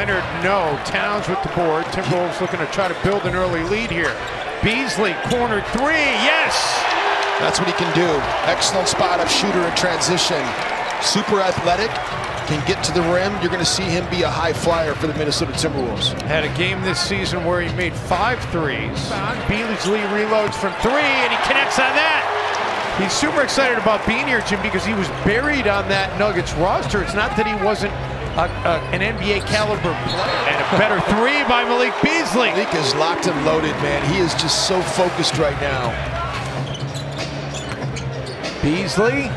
Leonard, no. Towns with the board. Timberwolves looking to try to build an early lead here. Beasley, corner three, yes! That's what he can do. Excellent spot-up shooter in transition. Super athletic, can get to the rim. You're going to see him be a high flyer for the Minnesota Timberwolves. Had a game this season where he made 5 threes. Beasley reloads from three, and he connects on that. He's super excited about being here, Jim, because he was buried on that Nuggets roster. It's not that he wasn't an NBA caliber player. And a better three by Malik Beasley. Malik is locked and loaded, man. He is just so focused right now. Beasley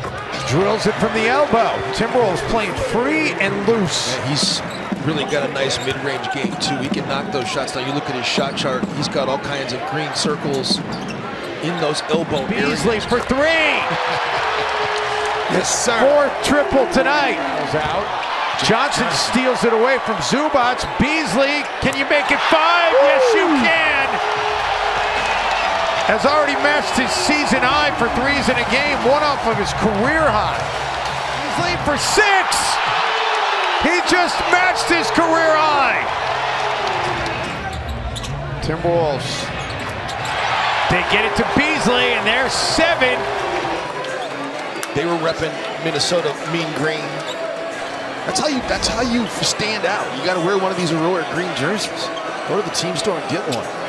drills it from the elbow. Timberwolves playing free and loose. Man, he's really got a nice mid-range game, too. He can knock those shots. Now, you look at his shot chart. He's got all kinds of green circles in those elbow areas. Beasley for three. Yes, sir. Fourth triple tonight. Out. Johnson steals it away from Zubats. Beasley, can you make it 5? Woo! Yes, you can. Has already matched his season high for threes in a game, one off of his career high. Beasley for 6. He just matched his career high. Timberwolves. They get it to Beasley, and they're 7. They were repping Minnesota mean green. That's how you stand out. You got to wear one of these Aurora green jerseys. Go to the team store and get one.